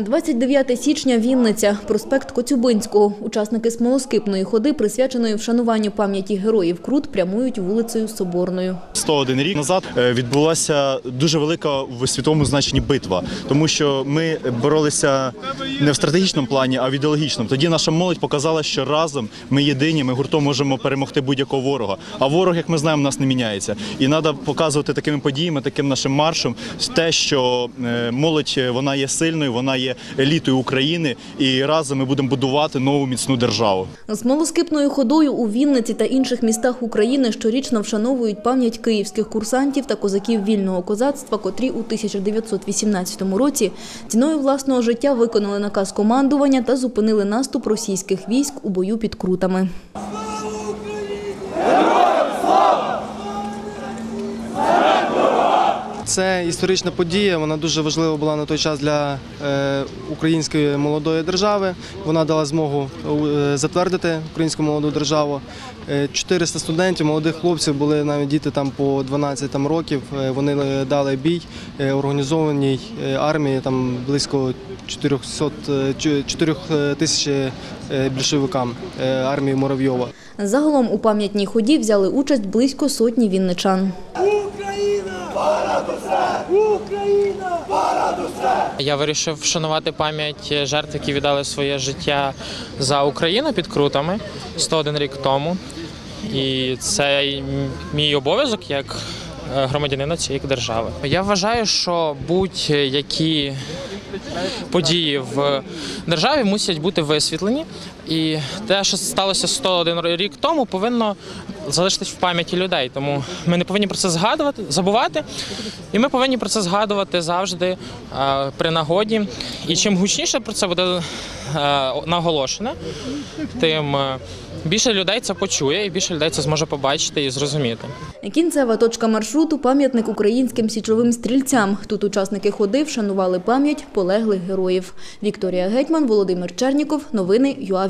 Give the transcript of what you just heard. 29 січня, Вінниця, проспект Коцюбинського. Учасники смолоскипної ходи, присвяченої вшануванню пам'яті героїв Крут, прямують вулицею Соборною. 101 рік назад відбулася дуже велика в світовому значенні битва, тому що ми боролися не в стратегічному плані, а в ідеологічному. Тоді наша молодь показала, що разом ми єдині, ми гуртом можемо перемогти будь-якого ворога. А ворог, як ми знаємо, нас не міняється. І треба показувати такими подіями, таким нашим маршем те, що молодь, вона є сильною, вона є елітою України, і разом ми будемо будувати нову міцну державу. Смолоскипною ходою у Вінниці та інших містах України щорічно вшановують пам'ять київських курсантів та козаків вільного козацтва, котрі у 1918 році ціною власного життя виконали наказ командування та зупинили наступ російських військ у бою під Крутами. Це історична подія, вона дуже важлива була на той час для української молодої держави. Вона дала змогу затвердити українську молоду державу. 400 студентів, молодих хлопців, були навіть діти там по 12 років. Вони дали бій організованій армії, там близько 4 тисяч більшовикам, армії Муравйова. Загалом у пам'ятній ході взяли участь близько сотні вінничан. Україна! Понад усе! Я вирішив вшанувати пам'ять жертв, які віддали своє життя за Україну під Крутами 101 рік тому. І це мій обов'язок як громадянина цієї держави. Я вважаю, що будь-які події в державі мусять бути висвітлені. І те, що сталося 101 рік тому, повинно залишитись в пам'яті людей. Тому ми не повинні про це забувати, і ми повинні про це згадувати завжди при нагоді. І чим гучніше про це буде наголошено, тим більше людей це почує і більше людей це зможе побачити і зрозуміти. Кінцева точка маршруту – пам'ятник українським січовим стрільцям. Тут учасники ходи вшанували пам'ять полеглих героїв. Вікторія Гетьман, Володимир Черніков. Новини ЮА